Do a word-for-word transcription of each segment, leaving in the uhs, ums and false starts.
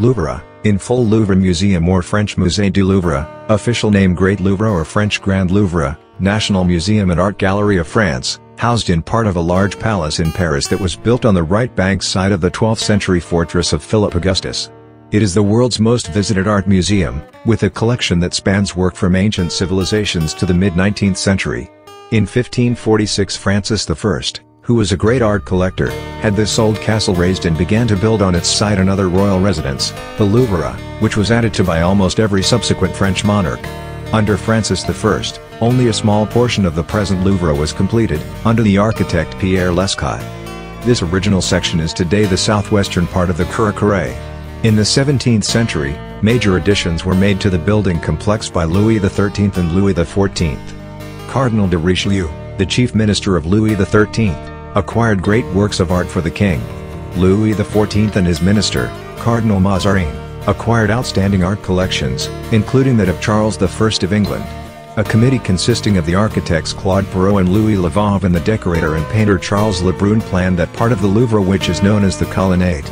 Louvre, in full Louvre Museum or French Musée du Louvre, official name Great Louvre or French Grand Louvre, National Museum and Art Gallery of France, housed in part of a large palace in Paris that was built on the right bank side of the twelfth century fortress of Philip Augustus. It is the world's most visited art museum, with a collection that spans work from ancient civilizations to the mid nineteenth century. In fifteen forty-six, Francis the First, who was a great art collector, had this old castle razed and began to build on its site another royal residence, the Louvre, which was added to by almost every subsequent French monarch. Under Francis the First, only a small portion of the present Louvre was completed, under the architect Pierre Lescot. This original section is today the southwestern part of the Cour Carrée. In the seventeenth century, major additions were made to the building complex by Louis the Thirteenth and Louis the Fourteenth. Cardinal de Richelieu, the chief minister of Louis the Thirteenth, acquired great works of art for the king. Louis the Fourteenth and his minister, Cardinal Mazarin, acquired outstanding art collections, including that of Charles I of England. A committee consisting of the architects Claude Perrault and Louis Le Vau and the decorator and painter Charles Le Brun planned that part of the Louvre which is known as the Colonnade.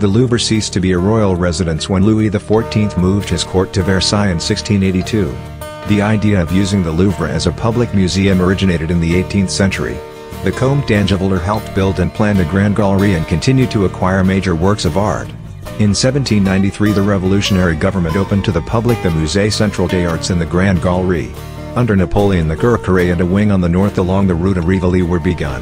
The Louvre ceased to be a royal residence when Louis the Fourteenth moved his court to Versailles in sixteen eighty-two. The idea of using the Louvre as a public museum originated in the eighteenth century. The Comte d'Angiviller helped build and plan the Grand Galerie and continued to acquire major works of art. In seventeen ninety-three, the revolutionary government opened to the public the Musée Central des Arts and the Grand Galerie. Under Napoleon, the Cour Carrée and a wing on the north along the Rue de Rivoli were begun.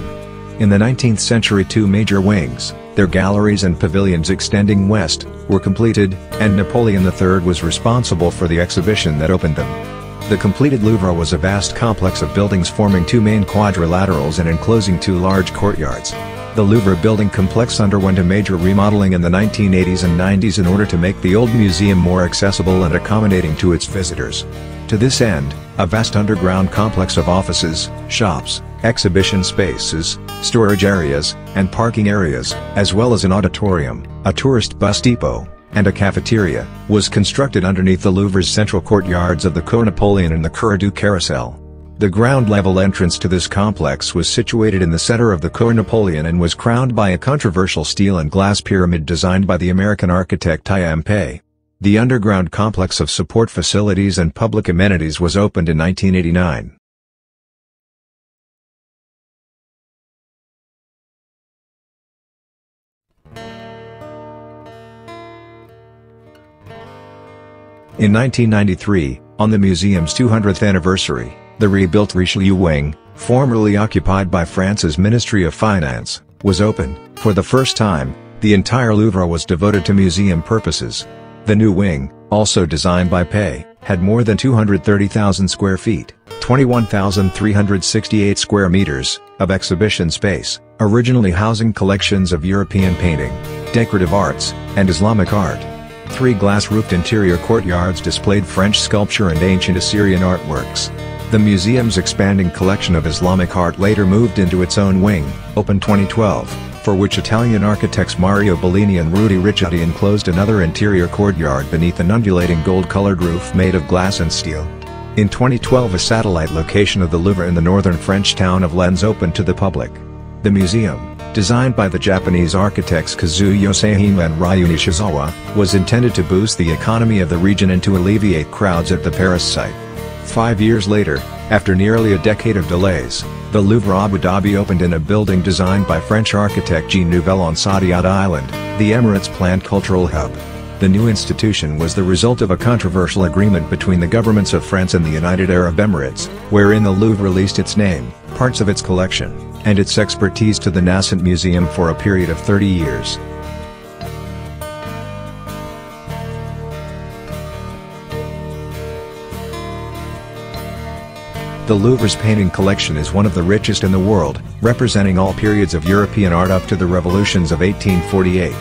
In the nineteenth century, two major wings, their galleries and pavilions extending west, were completed, and Napoleon the Third was responsible for the exhibition that opened them. The completed Louvre was a vast complex of buildings forming two main quadrilaterals and enclosing two large courtyards. The Louvre building complex underwent a major remodeling in the nineteen eighties and nineties in order to make the old museum more accessible and accommodating to its visitors. To this end, a vast underground complex of offices, shops, exhibition spaces, storage areas, and parking areas, as well as an auditorium, a tourist bus depot, and a cafeteria, was constructed underneath the Louvre's central courtyards of the Cour Napoléon and the Cour du Carrousel. The ground-level entrance to this complex was situated in the center of the Cour Napoléon and was crowned by a controversial steel and glass pyramid designed by the American architect I M Pei. The underground complex of support facilities and public amenities was opened in nineteen eighty-nine. In nineteen ninety-three, on the museum's two hundredth anniversary, the rebuilt Richelieu Wing, formerly occupied by France's Ministry of Finance, was opened. For the first time, the entire Louvre was devoted to museum purposes. The new wing, also designed by Pei, had more than two hundred thirty thousand square feet, twenty-one thousand three hundred sixty-eight square meters, of exhibition space, originally housing collections of European painting, decorative arts, and Islamic art. Three glass-roofed interior courtyards displayed French sculpture and ancient Assyrian artworks. The museum's expanding collection of Islamic art later moved into its own wing, opened twenty twelve, for which Italian architects Mario Bellini and Rudy Ricciotti enclosed another interior courtyard beneath an undulating gold-colored roof made of glass and steel. In twenty twelve, a satellite location of the Louvre in the northern French town of Lens opened to the public. The museum, designed by the Japanese architects Kazuyo Saïm and Ryu Nishizawa, was intended to boost the economy of the region and to alleviate crowds at the Paris site. Five years later, after nearly a decade of delays, the Louvre Abu Dhabi opened in a building designed by French architect Jean Nouvel on Saadiyat Island, the Emirates' planned cultural hub. The new institution was the result of a controversial agreement between the governments of France and the United Arab Emirates, wherein the Louvre released its name, parts of its collection, and its expertise to the nascent museum for a period of thirty years. The Louvre's painting collection is one of the richest in the world, representing all periods of European art up to the revolutions of eighteen forty-eight.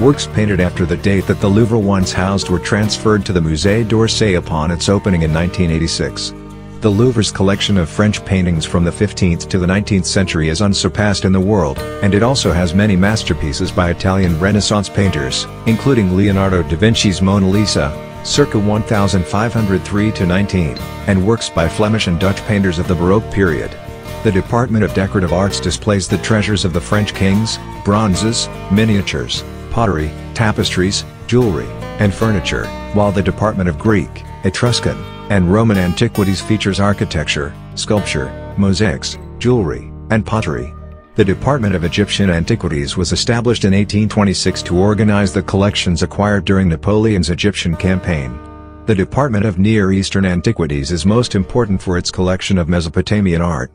Works painted after the date that the Louvre once housed were transferred to the Musée d'Orsay upon its opening in nineteen eighty-six. The Louvre's collection of French paintings from the fifteenth to the nineteenth century is unsurpassed in the world, and it also has many masterpieces by Italian Renaissance painters, including Leonardo da Vinci's Mona Lisa, circa fifteen oh three to nineteen, and works by Flemish and Dutch painters of the Baroque period. The Department of Decorative Arts displays the treasures of the French kings, bronzes, miniatures, pottery, tapestries, jewelry, and furniture, while the Department of Greek, Etruscan, and Roman Antiquities features architecture, sculpture, mosaics, jewelry, and pottery. The Department of Egyptian Antiquities was established in eighteen twenty-six to organize the collections acquired during Napoleon's Egyptian campaign. The Department of Near Eastern Antiquities is most important for its collection of Mesopotamian art.